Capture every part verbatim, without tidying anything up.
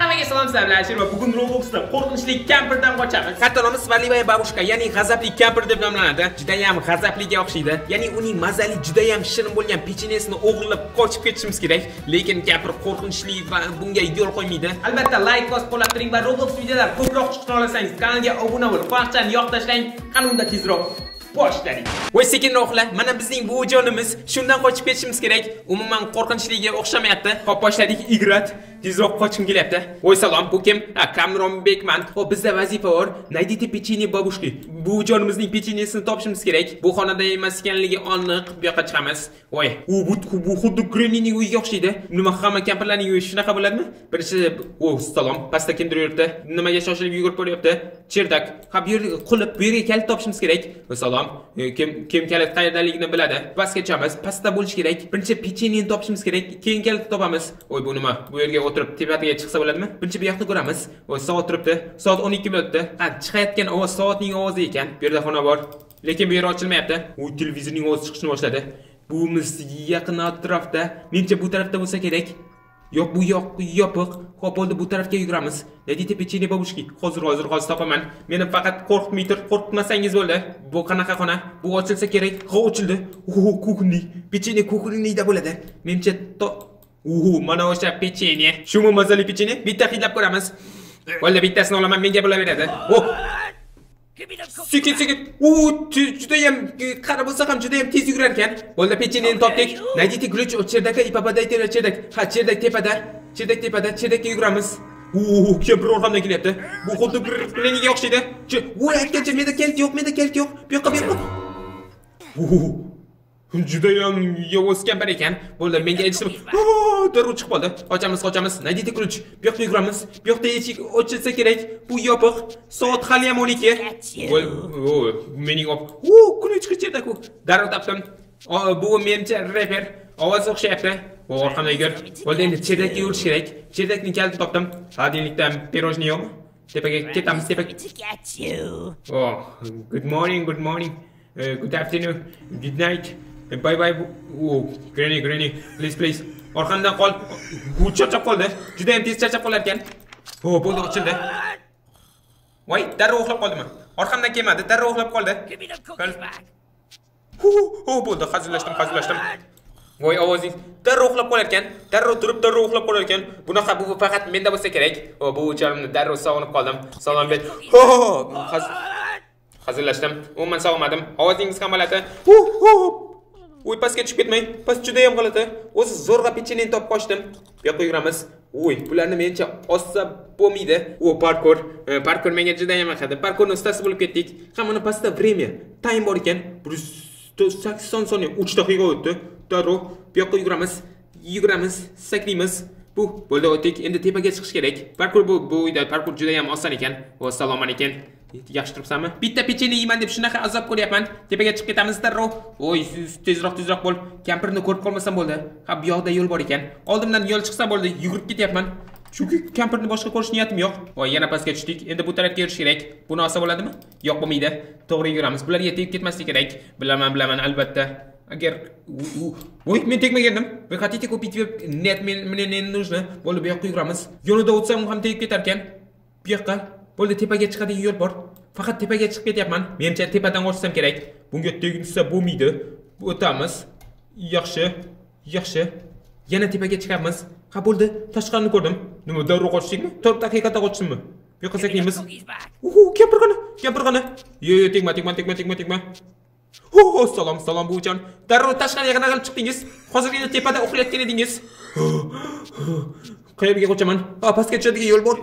Hammaga salom sizlar bilan bugun Robloxda qo'rqinchli kampirdan qochamiz. Kartonamiz Svalivaya babushka, ya'ni g'azabli kampir deb nomlanadi. Juda ham g'azabliga o'xshaydi. Ya'ni uning mazali, juda ham shirin bo'lgan pechenesini o'g'irlab qochib ketishimiz kerak. Lekin kampir qo'rqinchli va bunga yo'l qo'ymaydi. Albatta, like bosib qo'llab turing va Roblox videolari ko'proq chiqishini xohlasangiz, kanalga obuna bo'lib, qo'ng'iroqchani yoqib tashlang. Qanunda tezroq boshladik. Voy sekinroqlar, mana bizning bu jonimiz shundan qochib ketishimiz kerak. Umuman qo'rqinchliga o'xshamayapti. Hop boshladik, igrat. Tezroq qochim kelyapti. Voy salom, bu kim? Ha, Kamron Bekman. Hop, bizda vazifa bor. Naydite pechene babushki. Bu jonimizning pechenesini topishimiz kerak. Bu xonada emas ekanligi aniq. Bu yoqqa chiqamiz. Voy, u bu bu xuddi Gremlinning uyiga o'xshaydi. Nima hamma kampirlarning uyi shunaqa bo'ladimi? Birinchi, voy salom, pastda kimdir yuribdi. Nimaga shoshilib yugurib boryapti? Cherdak. Ha, bu yerga qulib, bu yerga kalit topishimiz kerak. Voy salom, kim kim kalit qayerdaligini biladi. Pastga chiqamiz. Pastda bo'lish kerak. Birinchi pecheneni topishimiz kerak. Keyin kalit topamiz. Voy, bu nima? Bu yerga o'tirib tepatiga chiqsa bo'ladimi? Birinchi bu yoqni ko'ramiz. Voy, soat turibdi. Soat o'n ikki minutda. Ha, chiqayotgan ovoz soatning ovozi ekan. Bu yerda xona bor. Lekin bu yer ochilmayapti. Voy, televizorning ovozi chiqishni boshladi. Buvimiz yaqin atrofda. Menimcha bu tarafda bo'lsa kerak. Yo'q, bu yo'q, yopiq. Xo'p, bo'ldi, bu tarafga yuguramiz. Naydite pechene babushki. Hozir hozir hozir topaman. Meni faqat qo'rqitmanglar, qo'rqitmasangiz bo'ldi. Bu qanaqa xona? Bu ochilsa kerak. Xo'p, ochildi. Oho, kukunlik. Pechene kukunlikda bo'ladi. Menimcha Uhu, mana o'sha pechene. Shumi mazali pechene. Bitta hidlab ko'ramiz. Valla bittasini olaman, menga bo'laveradi. Hop. Sekin sekin. U juda ham qara bo'lsa ham juda ham tez yugurar ekan. Bo'ldi, pecheneni topdik. Najdite gluch o'cherdaka ipapadayter o'cherdak. Ha, cherdak tepada. Cherdak tepada, cherdakka yuguramiz. Uhu, kampir orqamdan kelyapti. Bu xuddi Gremlinga o'xshaydi. Voy, aytgancha menda kalit yo'q, menda kalit yo'q. Bu yoqqa, bu yoqqa. Uhu. Judayam yovuz kampir ekan. Bo'ldi, menga aytishdi. Darrov chiqib qoldi. Ochamiz, qochamiz. Naydite ключ. Bu yoqqa yuguramiz. Bu yoqda eshik ochilsa kerak. Bu yopiq. Soat hali ham o'n ikki. Voy, voy, mening op. U, ключ qichirda ku. Darrov topdim. Bu menimcha reper. Ovoz o'xshayapti. Voy, orqamda yugur. Bo'ldi, endi cherdakka yurish kerak. Cherdakning kaliti topdim. Hadilikdan pirojniy yo'qmi? Tepaga ketamiz, tepaga. Oh, good morning, good morning. Uh, good afternoon, good night. Bye bye. Oh, granny, granny, please, please. Orqamdan qol. Bu charchab qoldi. Juda ham tez charchab qolar ekan. Ho, bo'ldi, ochildi. Voy, darrov uxlab qoldimi? Orqamdan kelmadi, darrov uxlab qoldi. Ho, ho, bo'ldi, hazillashdim, hazillashdim. Voy, ovozingiz darrov uxlab qolar ekan. Darrov turib, darrov uxlab qolar ekan. Bunaqa bu faqat menda bo'lsa kerak. O, bu o'charimni darrov sog'inib qoldim. Salom bet. Ho, hazillashdim. Umuman sog'madim. Ovozingiz qamaladi. Ho, ho. Uy, pastga tushib ketmang. Past juda ham g'alati. O'zi zo'rg'a pecheneni topib qochdim. Bu yoqqa yuguramiz. Uy, bularni menimcha ossa bo'lmaydi. O, parkour. Parkour menga juda ham yoqadi. Parkourning ustasi bo'lib ketdik. Ha, mana pastda vremya, time bor ekan. sakson soniya, uch daqiqa o'tdi. Darrov bu yoqqa yuguramiz. Yuguramiz, saklaymiz. Bu bo'ldi, o'tdik. Endi tepaga chiqish kerak. Parkour bu bu uyda parkour juda ham oson ekan. Assalomu alaykum. Yaxshi turibsanmi? Bitta pechene yeyman deb shunaqa azob ko'ryapman. Tepaga chiqib ketamiz darrov. Voy, tezroq tezroq bo'l. Kampirni ko'rib qolmasam bo'ldi. Ha, bu yoqda yo'l bor ekan. Oldimdan yo'l chiqsa bo'ldi, yugurib ketyapman. Chunki kampirni boshqa ko'rish niyatim yo'q. Voy, yana pastga tushdik. Endi bu tarafga yurish kerak. Buni olsa bo'ladimi? Yo'q, bo'lmaydi. To'g'ri yuramiz. Bularga tegib ketmaslik kerak. Bilaman, bilaman, albatta. Agar voy, men tegmagandim. Вы хотите купить нет, мне не нужно. Bo'ldi, bu yoqqa yuramiz. Yo'lda o'tsam ham tegib ketar ekan. Bu yoqqa bo'ldi, tepaga chiqadigan yo'l bor. Faqat tepaga chiqib ketyapman. Menimcha tepadan o'tsam kerak. Bunga tegilsa bo'lmaydi. O'tamiz. Yaxshi, yaxshi. Yana tepaga chiqamiz. Ha, bo'ldi, tashqarni ko'rdim. Nima, darrov qochdikmi? to'rt daqiqada qochdimmi? Bu yoqqa saklaymiz. Uhu, kampirxona, kampirxona. Yo'q, yo'q, tegma, tegma, tegma, tegma, tegma. Ho, salom, salom buvijon. Darrov tashqariga qarab chiqdingiz. Hozirgina tepada uxlayotgan edingiz. Qayerga qochaman? Ha, pastga tushadigan yo'l bor.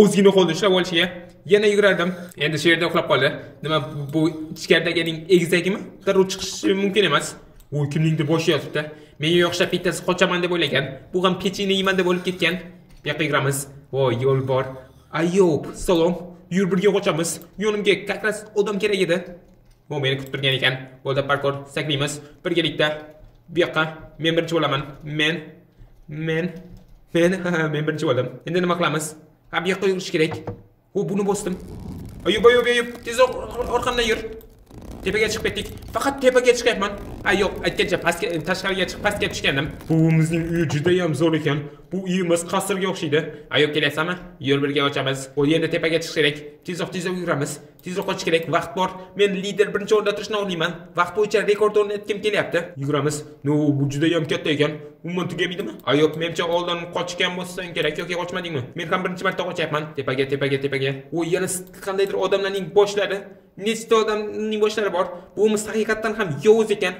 O'zgina qoldi ushlab olishga. Yana yugurardim. Endi shu yerda uxlab qoldi. Nima bu ichkaridagining egizagimi? Darrov chiqishi mumkin emas. Voy, kimningdir boshi yotibdi. Menga o'xshab bittasi qochaman deb o'ylagan. Bu ham pechene yeyman deb bo'lib ketgan. Bu yoqqa yuguramiz. Voy, yo'l bor. Ayob, salom. Yur, birga qochamiz. Yo'limga kakras odam kerak edi. Bu meni kutib turgan ekan. Bo'ldi, parkour saklaymiz. Birgalikda bu yoqqa men birinchi bo'laman. Men men Men, men birinchi bo'ldim. Endi nima qilamiz? Ha, bu yoqqa yurish kerak. U, buni bosdim. Ayub, ayub, ayub. Tezroq orqamdan yur. Tepeye çık bekledik. Fakat tepeye çık yapman. Ay yok, aytgancha pastga tashqariga chiqib pastga tushgan edim. Buvimizning uyi juda ham zo'r ekan. Bu uyimiz qasrga o'xshaydi. Ay yok kelasanmi? Yo'l birga ochamiz. O yerda tepeye chiqish kerak. Tezroq tezroq yuramiz. Tezroq qochish kerak. Vaqt bor. Men lider birinchi o'rinda turishni o'ylayman. Vaqt bo'yicha rekord o'rnatkim kelyapti. Yuramiz. No, bu juda ham katta ekan. Umuman tugaydimi? Ay yok, menimcha oldin qochgan bo'lsang kerak yoki qochmadingmi? Men ham birinchi marta qochyapman. Tepega, tepega, tepega. O yana qandaydir odamlarning boshlari nechta odamning boshlari bor. Buvimiz haqiqatan ham yovuz ekan.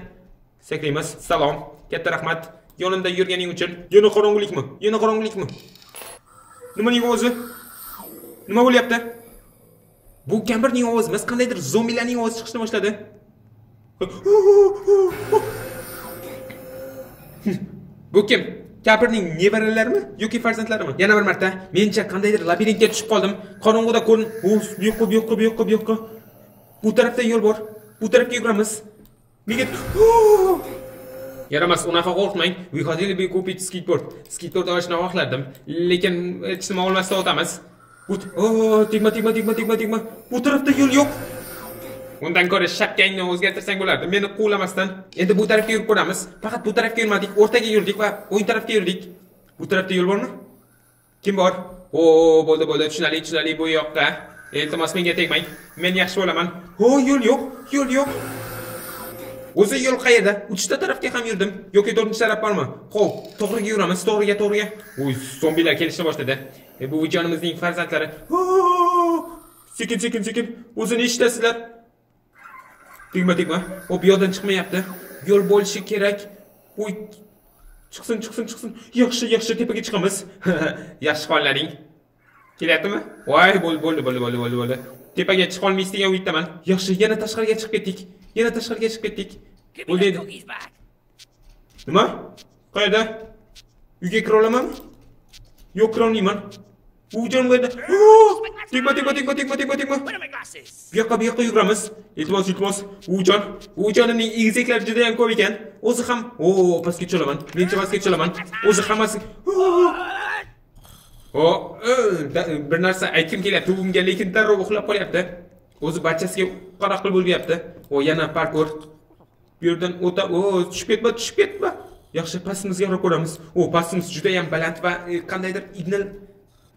Saklaymiz. Salom. Katta rahmat. Yonimda yurganing uchun. Yana qorong'ulikmi? Yana qorong'ulikmi? Nimaning ovozi? Nima bo'lyapti? Bu kampirning ovozi, biz qandaydir zombilarning ovozi chiqishni boshladi. Bu kim? Kampirning nevaralarimi yoki farzandlarimi? Yana bir marta mencha qandaydir labirintga tushib qoldim. Qorong'uda ko'rin. Uf, yo'q, yo'q, yo'q, yo'q. Bu tarafta yol bor. Bu tarafga yuramiz. Nega? Yaramaz, unaqa qo'rqmang. We хотели бы купить skateboard. Skateboard olishni xohladim, lekin hech nima olmasdan o'tamiz. Bu o, tegma, tegma, tegma, tegma, tegma. Bu tarafda yo'l yo'q. Undan ko'ra shapkangni o'zgartirsang bo'lardi. Meni quvlamasdan. Endi bu tarafga yurib ko'ramiz. Faqat bu tarafga yurmadik, o'rtaga yurdik va o'ng tarafga yurdik. Bu tarafda yo'l bormi? Kim bor? O, bo'ldi, bo'ldi. Tushunali, tushunali bu yoqqa. Iltimos menga tegmang. Men yaxshi bo'laman. Ho, yo'l yo'q, yo'l yo'q. O'zi yo'l qayerda? Uchta tarafga ham yurdim. Yoki to'rtinchi taraf bormi? Xo'p, to'g'riga yuramiz, to'g'riga, to'g'riga. Uy, zombilar kelishni boshladi. E bu jonimizning farzandlari. Sekin, sekin, sekin. O'zi nechtasizlar? Tegma, tegma. Hop, yo'ldan chiqmayapti. Yo'l bo'lishi kerak. Uy, chiqsin, chiqsin, chiqsin. Yaxshi, yaxshi, tepaga chiqamiz. Yaxshi xonlaring. Kelyaptimi? Voy, bo'ldi, bo'ldi, bo'ldi, bo'ldi, bo'ldi. Tepaga chiqa olmaysiz degan umiddaman. Yaxshi, yana tashqariga chiqib ketdik. Yana tashqariga chiqib ketdik. Bo'ldi. Nima? Qayerda? Uyga kira olamanmi? Yo'q, kira olmayman. Bu jonimda. Tegma, tegma, tegma, tegma, tegma, tegma. Bu yoqqa, bu yoqqa yuguramiz. Iltimos, iltimos. Bu jon, bu jonimning egizaklari juda ham ko'p ekan. O'zi ham, o, pastga chiqaman. Men pastga chiqaman. O'zi hammasi. O, bir narsa aytkim kelyapti bunga, lekin darrov uxlab qolyapti. O'zi barchasiga qora qilib bo'lyapti. O yana parkour. Bu yerdan o'ta, o, tushib ketma, tushib ketma. Yaxshi, pastimizga qarab ko'ramiz. O, pastimiz juda ham baland va qandaydir igna,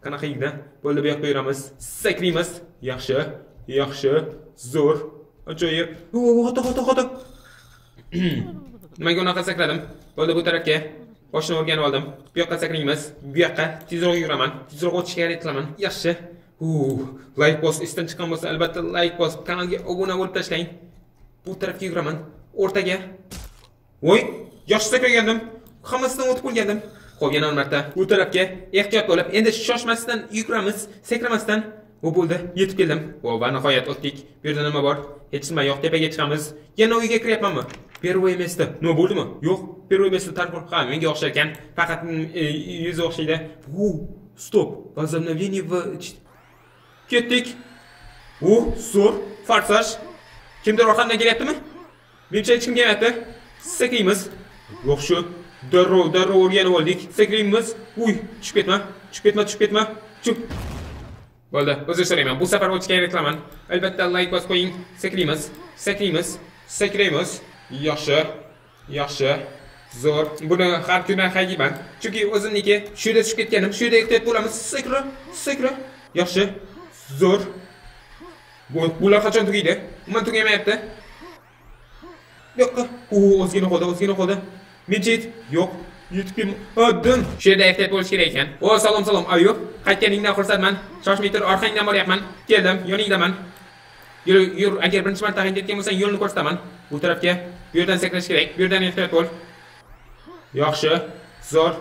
qanaqa igna? Bo'ldi, bu yoqqa yuramiz. Saklaymiz. Yaxshi, yaxshi, zo'r. Ajoyib. O, xato, xato, xato. Nimaga unaqa sakladim? Bo'ldi, bu tarafga. Boshni o'rganib oldim. Bu yoqqa saklaymiz. Bu yoqqa tezroq yuraman. Tezroq o'tishga harakat qilaman. Yaxshi. Uu, like post isdan chiqqan bo'lsa, albatta like post, kanalga obuna bo'lib tashlang. Bu tarafga yuraman. O'rtaga. Voy, yoshsa ko'rgandim. Hammasidan o'tib qolgandim. Xo'p, yana bir marta bu tarafga ehtiyot bo'lib, endi shoshmasdan yuramiz, sakramasdan. O bo'ldi, yetib keldim. Voy, va nihoyat o'tdik. Bu yerda nima bor? Hech nima yo'q, tepaga chiqamiz. Yana uyga kiryapmanmi? Первое место. Nima bo'ldimi? Yo'q, первое место tarqol. Ha, menga o'xshar ekan. Faqat yuzi o'xshaydi. U, stop. Возобновление в ketdik. U, zo'r. Farsaj. Kimdir orqamdan kelyaptimi? Menimcha hech kim kelmayapti. Saklaymiz. Yaxshi. Darrov, darrov o'rganib oldik. Saklaymiz. Uy, tushib ketma. Tushib ketma, tushib ketma. Tushib. Bo'ldi, o'zim so'rayman. Bu safar o'chgan reklaman. Albatta like bosib qo'ying. Saklaymiz. Saklaymiz. Saklaymiz. Yaxshi, yaxshi, zo'r. Buni har kuni hayman. Chunki o'zimniki shu yerda tushib ketganim, shu yerda ehtiyot bo'lamiz. Sakra, sakra. Yaxshi, zo'r. Bular qachon tugaydi? Umuman tugamayapti. Yo'q. U o'zgina qoldi, o'zgina qoldi. Mijit, yo'q. Yetib keldim. Oddim. Shu yerda ehtiyot bo'lish kerak ekan. O, salom, salom. Ayub, qaytganingdan xursandman. Shoshmaytir, orqangdan boryapman. Keldim, yoningdaman. Yur, yur. Agar birinchi marta qaytib ketgan bo'lsang, yo'lni ko'rsataman. Bu tarafga, bu yerdan sakrash kerak, bu yerdan ehtiyot bo'l. Yaxshi, zo'r.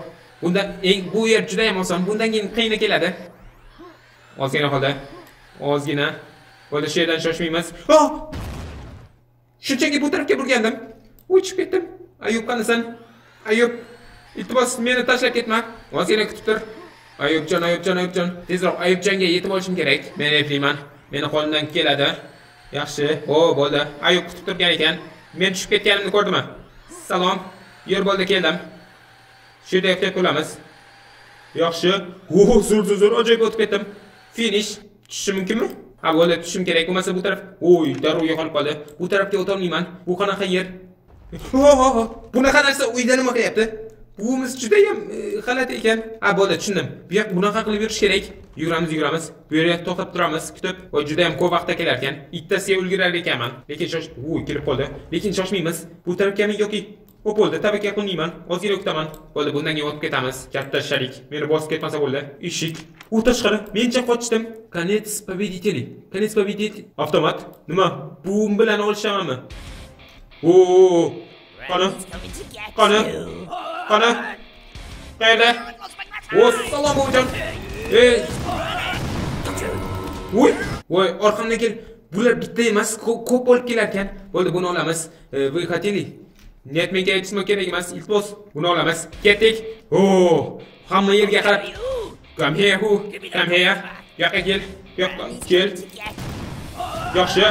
Bundan eng bu yer juda ham oson, bundan keyin qiyini keladi. Ozgina qoldi. Ozgina. Bo'ldi, shu yerdan shoshmaymiz. Shunchaki bu tarafga burgandim. O'chib ketdim. Ayub qanasan? Ayub, iltimos meni tashlab ketma. Ozgina kutib tur. Ayubjon, Ayubjon, Ayubjon. Tezroq Ayubjonga yetib olishim kerak. Men aytliman. Meni qo'limdan keladi. Yaxshi. O, bo'ldi. Ayub kutib turgan ekan. Men tushib ketganimni ko'rdimi? Salom. Yer bo'ldi, keldim. Shu yerda ehtiyot bo'lamiz. Yaxshi. O, zo'r, zo'r, ajoyib o'tib ketdim. Finish. Tushish mumkinmi? Ha, gol tushim kerak. Bo'lmasa bu taraf, oy, darrov yo'qolib qoldi. Bu tarafga o'ta olmayman. Bu qanaqa yer? Bunaqa narsa uyda nima qilyapti? Buvimiz juda ham g'alati ekan. Ha, bo'ldi, tushundim. Bu yoq bunaqa qilib yurish kerak. Yuramiz, yuramiz. Bu yerga to'xtab turamiz, kutib. Voy, juda ham ko'p vaqt kelar ekan. Ikkitasiga ulgurar ekanman. Lekin shosh, voy, kelib qoldi. Lekin shoshmaymiz. Bu tarafgami yoki o'p bo'ldi, tabaka qilmayman. Ozgina kutaman. Bo'ldi, bundan keyin o'tib ketamiz. Katta shalik. Meni bosib ketmasa bo'ldi. Eshik. U tashqari. Mencha qochdim. Konec pobediteli. Konec pobediteli. Avtomat. Nima? Bum bilan olishamanmi? Oo! Qani? Qani? Qani? Qayerda? Assalomu alaykum. Ey! Voy! Voy, orqamdan kel. Bular bitta emas, ko'p olib kelar ekan. Bo'ldi, buni olamiz. Voy, xateli. Net menga aytishmoq kerak emas, iltimos, buni olamiz. Ketdik. Oo! Hamma yerga qarab. Come here, who? Come here. Yo'q, kel. Yo'q, kel. Yaxshi.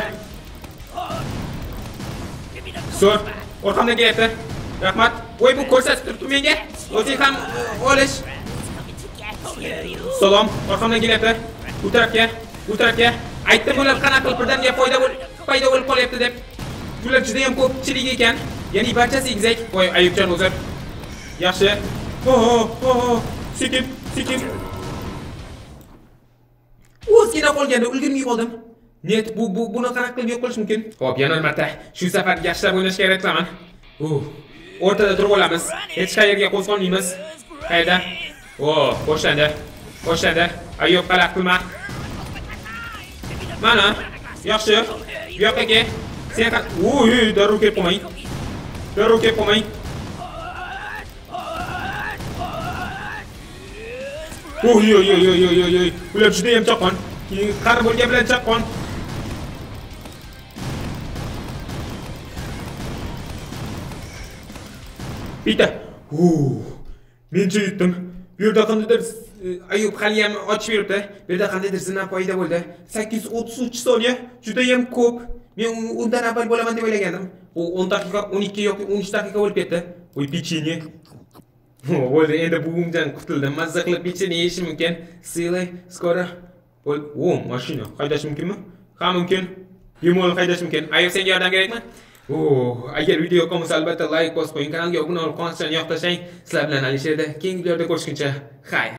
So'r. Orqamdan kelyapti. Rahmat. Voy, bu ko'rsatib turibdi menga. O'zing ham olish. Salom. Orqamdan kelyapti. Bu tarafga, bu tarafga. Aytdim ular qanaqa qilib birdan foyda bo'l, foyda bo'lib qolyapti deb. Bular juda ham ko'pchilik ekan. Yani barchasi egizak. Voy, Ayubjon o'zir. Yaxshi. Oho, oho. Sekib, sekib. O'zgina qolganda ulgurmay qoldim. Net bu bu buni qanaqa qilib yo'q qilish mumkin? Xo'p, yana bir marta shu safar yaxshilab o'ynashga aytlaman. Uh, o'rtada turib olamiz. Hech qayerga qo'zg'olmaymiz. Qayda? Oh, boshlandi. Boshlandi. Ayub qalaq qilma. Mana, yaxshi. Bu yoqqa ke. Sen qat. Uy, darrov kelib qo'ymang. Darrov kelib qo'ymang. Oy, oy, oy, oy, oy, oy. Bular juda ham chaqqon. Qari bo'lgan bilan chaqqon. Bitta. Uu. Men yutdim. Bu yerda qandaydir Ayub hali ham ochib beribdi. Bu yerda qandaydir zina foyda bo'ldi. sakkiz yuz o'ttiz uch soniya juda ham ko'p. Men undan avval bo'laman deb o'ylagandim. Bu o'n daqiqa, o'n ikki yoki o'n uch daqiqa bo'lib ketdi. Voy, pechene. Bo'ldi, endi buvimdan qutuldim. Mazza qilib pechene yeyishim mumkin. Silay, skora. Bo'l, o, mashina haydash mumkinmi? Ha, mumkin. Bemalol haydash mumkin. Ayub, senga yordam kerakmi? Oo, agar video yoqqan bo'lsa, albatta like bosib qo'ying, kanalga obuna bo'lib, qo'ng'iroqchani yoqtirishing. Sizlar bilan Alisherda keyingi videoda ko'rishguncha, xayr.